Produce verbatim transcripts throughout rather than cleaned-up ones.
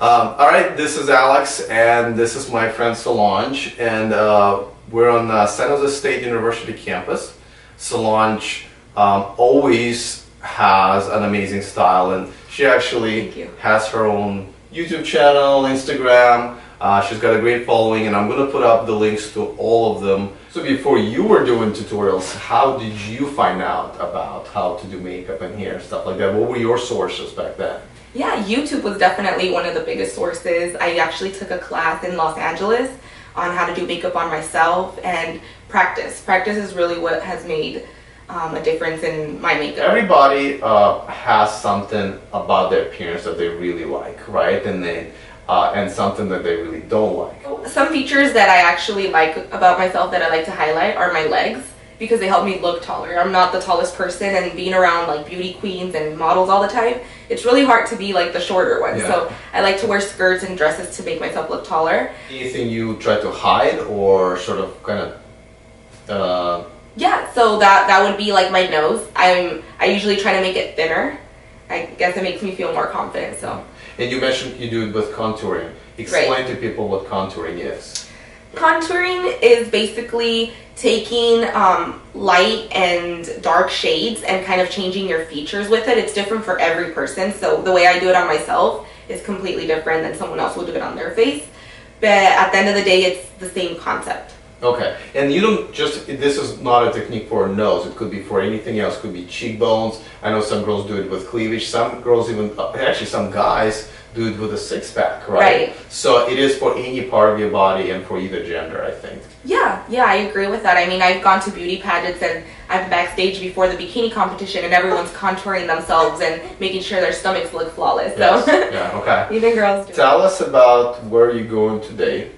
Um, all right, this is Alex, and this is my friend Solange, and uh, we're on uh, San Jose State University campus. Solange um, always has an amazing style, and she actually has her own YouTube channel, Instagram. Uh, she's got a great following, and I'm going to put up the links to all of them. So before you were doing tutorials, how did you find out about how to do makeup and hair, stuff like that? What were your sources back then? Yeah, YouTube was definitely one of the biggest sources. I actually took a class in Los Angeles on how to do makeup on myself, and practice. Practice is really what has made um, a difference in my makeup. Everybody uh, has something about their appearance that they really like, right? And they, uh, and something that they really don't like. Some features that I actually like about myself that I like to highlight are my legs, because they help me look taller. I'm not the tallest person, and being around like beauty queens and models all the time, it's really hard to be like the shorter one. Yeah. So I like to wear skirts and dresses to make myself look taller. Anything you try to hide or sort of kind of... Uh... Yeah, so that, that would be like my nose. I'm, I usually try to make it thinner. I guess it makes me feel more confident, so. And you mentioned you do it with contouring. Explain right. to people what contouring is. Contouring is basically taking um, light and dark shades and kind of changing your features with it. It's different for every person, so the way I do it on myself is completely different than someone else will do it on their face. But at the end of the day, it's the same concept. Okay, and you don't just, this is not a technique for a nose, it could be for anything else, it could be cheekbones. I know some girls do it with cleavage, some girls even, actually some guys do it with a six pack, right? Right. So it is for any part of your body and for either gender, I think. Yeah, yeah, I agree with that. I mean, I've gone to beauty pageants and I've backstage before the bikini competition and everyone's contouring themselves and making sure their stomachs look flawless, so. Yes. Yeah, okay. Even girls do. Tell us about where you're going today.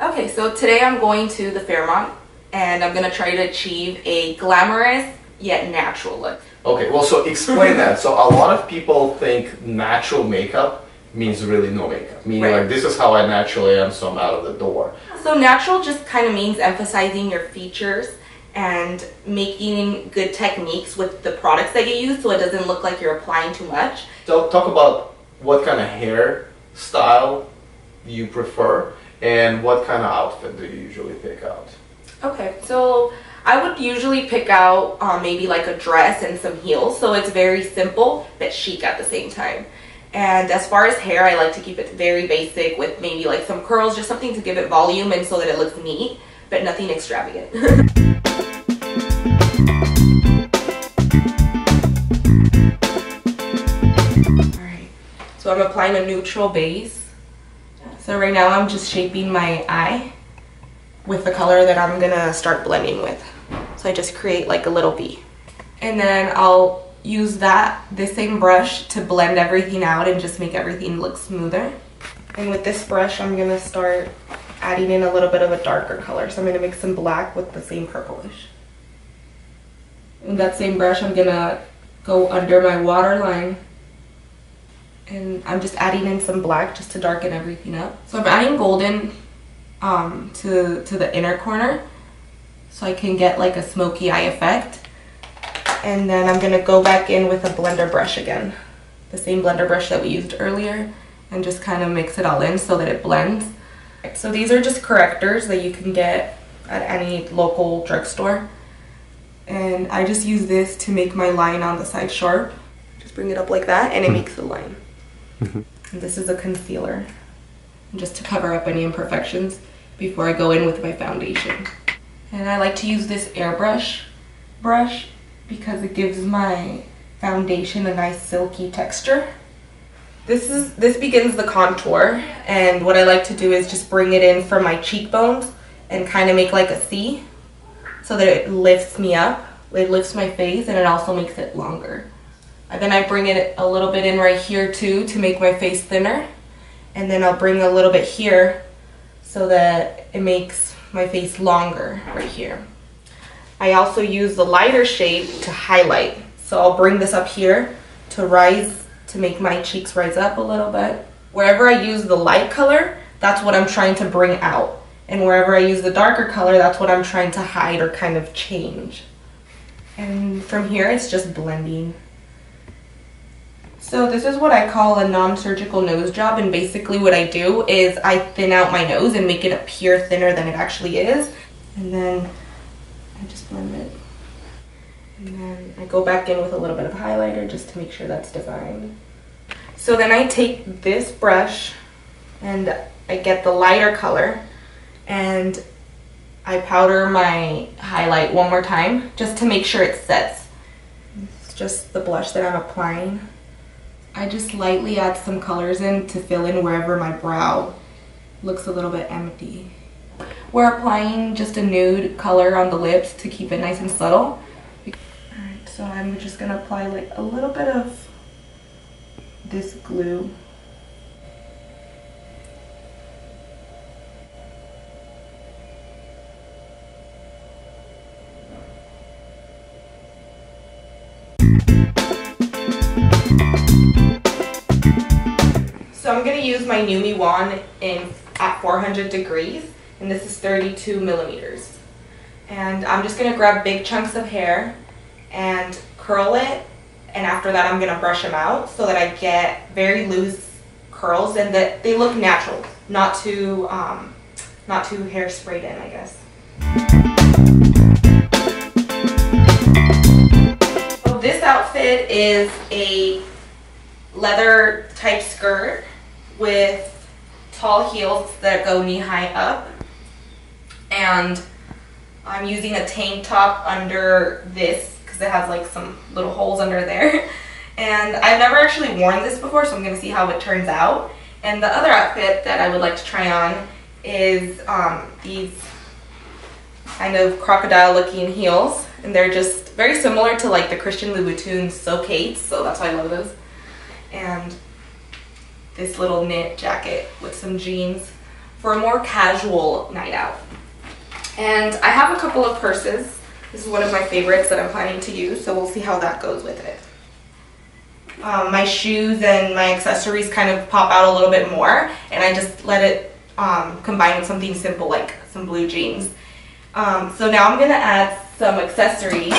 Okay, so today I'm going to the Fairmont and I'm going to try to achieve a glamorous yet natural look. Okay, well, so explain that. So a lot of people think natural makeup means really no makeup. Meaning right. like this is how I naturally am, so I'm out of the door. So natural just kind of means emphasizing your features and making good techniques with the products that you use so it doesn't look like you're applying too much. So talk about what kind of hair style you prefer. And what kind of outfit do you usually pick out? Okay, so I would usually pick out uh, maybe like a dress and some heels, so it's very simple but chic at the same time. And as far as hair, I like to keep it very basic with maybe like some curls, just something to give it volume and so that it looks neat, but nothing extravagant. Alright, so I'm applying a neutral base. So right now I'm just shaping my eye with the color that I'm gonna start blending with. So I just create like a little V. And then I'll use that, this same brush, to blend everything out and just make everything look smoother. And with this brush, I'm gonna start adding in a little bit of a darker color. So I'm gonna mix some black with the same purplish. And that same brush, I'm gonna go under my waterline. And I'm just adding in some black just to darken everything up. So I'm adding golden um, to, to the inner corner so I can get like a smoky eye effect. And then I'm going to go back in with a blender brush again. The same blender brush that we used earlier. And just kind of mix it all in so that it blends. So these are just correctors that you can get at any local drugstore. And I just use this to make my line on the side sharp. Just bring it up like that and it makes the line. And this is a concealer, just to cover up any imperfections before I go in with my foundation. And I like to use this airbrush brush because it gives my foundation a nice silky texture. This is this begins the contour, and what I like to do is just bring it in from my cheekbones and kind of make like a C so that it lifts me up. It lifts my face and it also makes it longer. And then I bring it a little bit in right here too to make my face thinner. And then I'll bring a little bit here so that it makes my face longer right here. I also use the lighter shade to highlight. So I'll bring this up here to rise, to make my cheeks rise up a little bit. Wherever I use the light color, that's what I'm trying to bring out. And wherever I use the darker color, that's what I'm trying to hide or kind of change. And from here, it's just blending. So this is what I call a non-surgical nose job, and basically what I do is I thin out my nose and make it appear thinner than it actually is, and then I just blend it. And then I go back in with a little bit of highlighter just to make sure that's defined. So then I take this brush and I get the lighter color and I powder my highlight one more time just to make sure it sets. It's just the blush that I'm applying. I just lightly add some colors in to fill in wherever my brow looks a little bit empty. We're applying just a nude color on the lips to keep it nice and subtle. Alright, so I'm just going to apply like a little bit of this glue. So I'm going to use my new Miwan in at four hundred degrees, and this is thirty-two millimeters. And I'm just going to grab big chunks of hair and curl it, and after that I'm going to brush them out so that I get very loose curls and that they look natural, not too um, not too hairsprayed in, I guess. So this outfit is a leather type skirt with tall heels that go knee high up, and I'm using a tank top under this because it has like some little holes under there, and I've never actually worn this before, so I'm going to see how it turns out. And the other outfit that I would like to try on is um, these kind of crocodile looking heels, and they're just very similar to like the Christian Louboutin Socates, so that's why I love those. And this little knit jacket with some jeans for a more casual night out. And I have a couple of purses. This is one of my favorites that I'm planning to use, so we'll see how that goes with it. Um, my shoes and my accessories kind of pop out a little bit more, and I just let it um, combine with something simple like some blue jeans. Um, so now I'm going to add some accessories.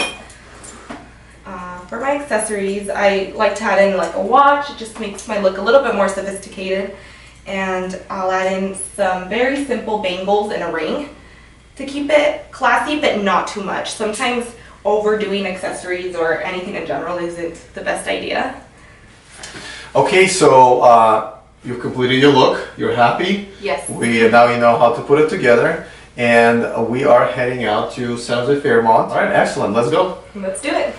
For my accessories, I like to add in like a watch. It just makes my look a little bit more sophisticated, and I'll add in some very simple bangles and a ring to keep it classy but not too much. Sometimes overdoing accessories or anything in general isn't the best idea. Okay, so uh, you've completed your look. You're happy? Yes. We now you know how to put it together, and we are heading out to San Jose Fairmont. All right, excellent. Let's go. Let's do it.